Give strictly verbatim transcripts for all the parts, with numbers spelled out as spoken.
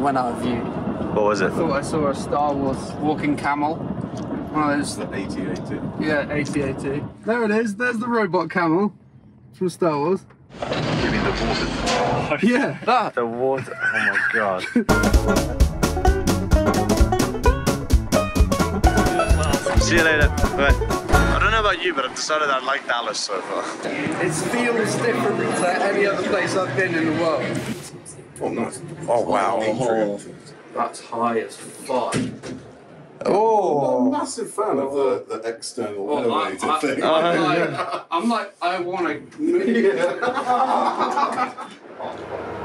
Went out of view. What was it? I thought I saw a Star Wars walking camel. Well, it's the A T A T. Yeah, A T A T. There it is. There's the robot camel from Star Wars. You mean the water? Yeah, that. The water. Oh my god. See you later. Bye. I don't know about you, but I've decided I like Dallas so far. It feels different to any other place I've been in the world. Oh, nice. Oh wow. Oh, that's high as fuck. Oh, I'm a massive fan oh. of the, the external well, elevator I, I, thing. I, I, I, yeah. I'm like, I want to move. Yeah. oh.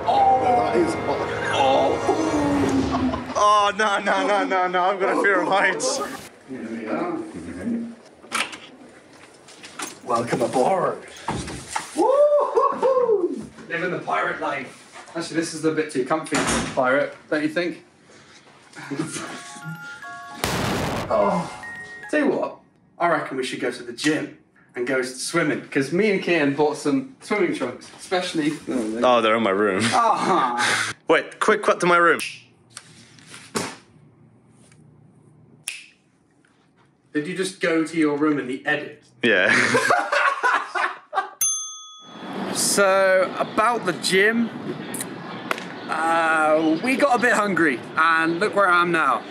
oh, that is hot. Oh. oh, no, no, no, no, no. I've got a fear of heights. Here we are. Welcome aboard. Woo-hoo-hoo. Living the pirate life. Actually, this is a bit too comfy for a pirate, don't you think? oh, tell you what, I reckon we should go to the gym and go swimming, because me and Kian bought some swimming trunks, especially... Oh, they're in my room. Oh. Wait, quick cut to my room. Did you just go to your room in the edit? Yeah. So, about the gym... Uh, we got a bit hungry, and look where I am now.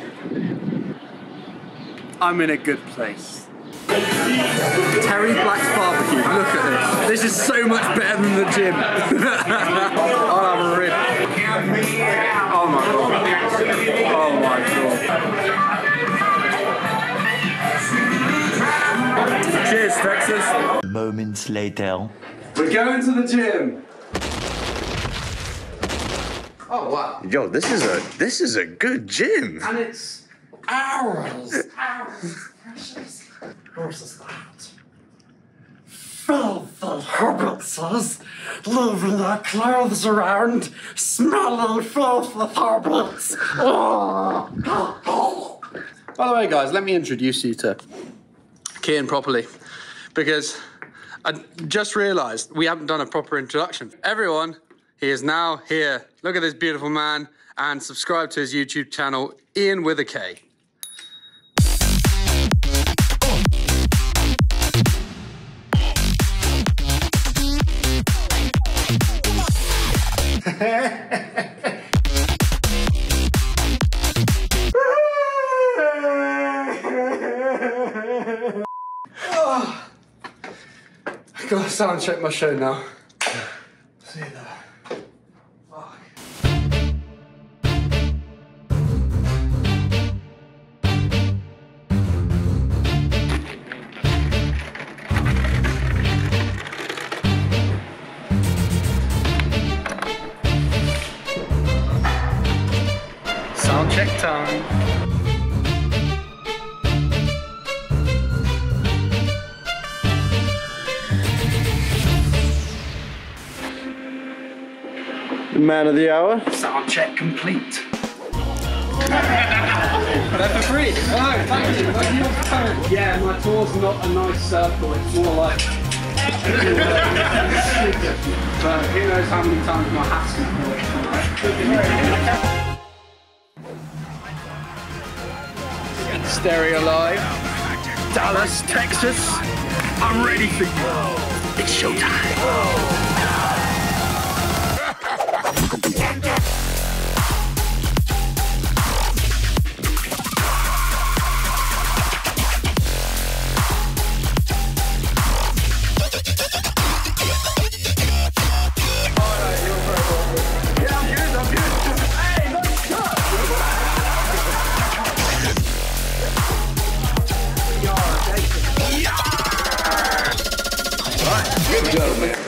I'm in a good place. Terry Black's barbecue, look at this. This is so much better than the gym. I'll have a rib. Oh my god. Oh my god. Cheers, Texas. Moments later. We're going to the gym. Oh wow! Yo, this is a this is a good gym. And it's hours, hours, precious horses out. Filthy hobbitses, leaving their clothes around, smelling filthy hobbits. Oh. By the way, guys, let me introduce you to Kian properly, because I just realised we haven't done a proper introduction. Everyone. He is now here. Look at this beautiful man and subscribe to his YouTube channel, Ian with a K. oh. I gotta sound check my show now. See you there. Check time. The man of the hour. Sound check complete. They're for free. Oh, thank you. Thank you. Yeah, my tour's not a nice circle. It's more like. But who knows how many times my hat's gonna work. Stereolive, Dallas, Texas. I'm ready for you. It's showtime. Yeah, I'm good. I'm good.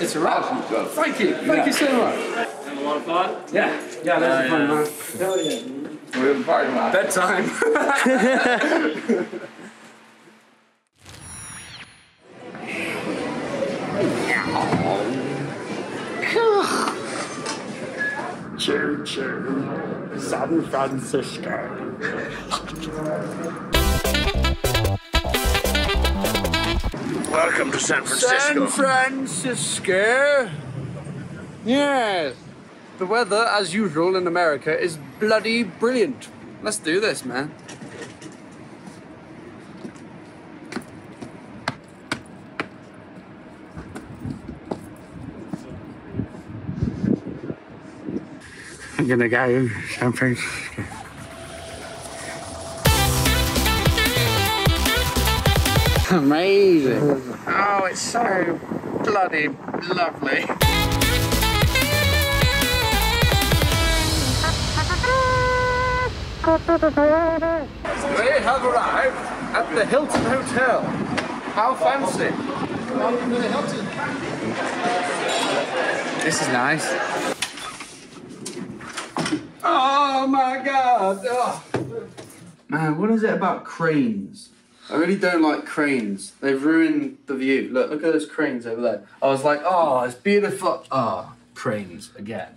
It's a wrap. Thank you. Thank yeah. you so much. Have a lot of fun? Yeah. Yeah, that's fun, man. Hell yeah. We're in the parking lot. Bedtime. choo choo, San Francisco. Welcome to San Francisco. San Francisco. Yes. The weather, as usual in America, is bloody brilliant. Let's do this, man. I'm gonna go to San Francisco. Amazing. Oh, it's so bloody lovely. They have arrived at the Hilton Hotel. How fancy. Welcome to the Hilton. This is nice. Oh my God. Oh. Man, what is it about cranes? I really don't like cranes. They've ruined the view. Look, look at those cranes over there. I was like, oh, it's beautiful. Ah, oh, cranes again.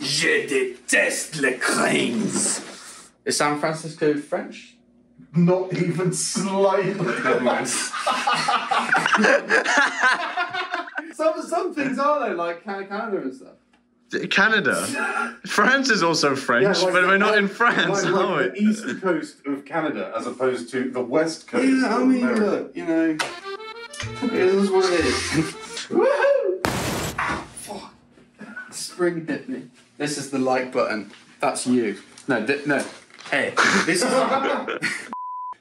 Je déteste les cranes. Is San Francisco French? Not even slightly. Never mind. some, some things are though, like Canada and stuff. Canada? France is also French, yeah, like but the, we're not in France, like, are like we? The east coast of Canada as opposed to the west coast yeah, of I mean, America. Look, you know, it is what it is. Woohoo! Ow, fuck. Spring hit me. This is the like button. That's you. No, no. Hey, this is...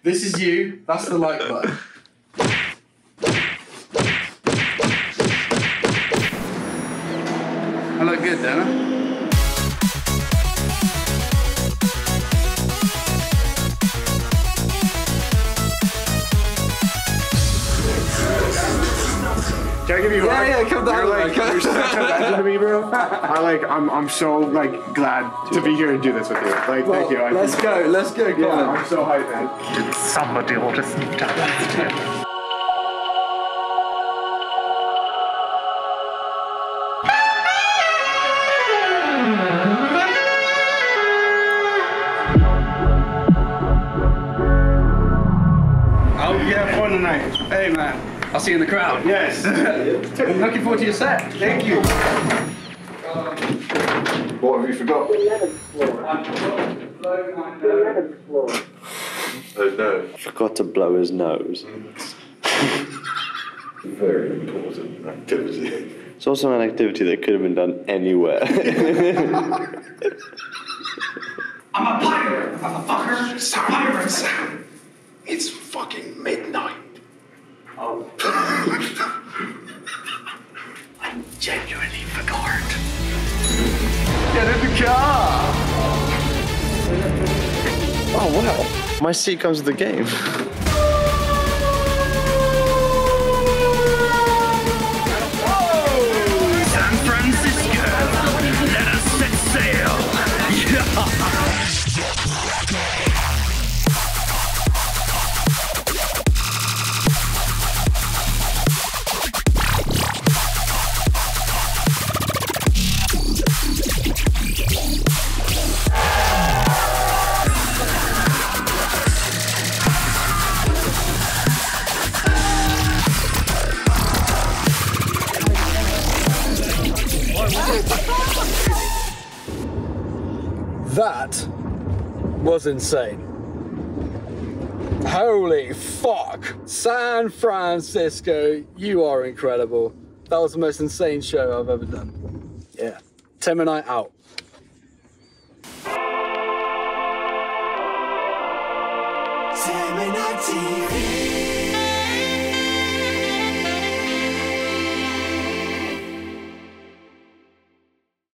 This is you. That's the like button. I look good, don't I? Can I give you a hug? Yeah, yeah, come down. You're like, you're such a legend to me, bro. I like, I'm, I'm so like glad to be here and do this with you. Like, well, thank you. I let's go, let's go, come yeah, on. I'm so hyped, man. Did somebody want to sneak down that step? Hey man, I'll see you in the crowd. Yes. I'm looking forward to your set. Thank you. What have you forgot? The eleventh floor. I forgot to blow my nose. The eleventh floor. Oh no. Forgot to blow his nose. Very important activity. It's also an activity that could have been done anywhere. I'm a pirate, motherfucker. Sorry. Pirates. It's fucking midnight. Oh. I genuinely forgot. Get in the car! Oh wow, my seat comes with the game. Oh! San Francisco, let us set sail! Yeah. That was insane. Holy fuck! San Francisco, you are incredible. That was the most insane show I've ever done. Yeah. Teminite out. Teminite T V.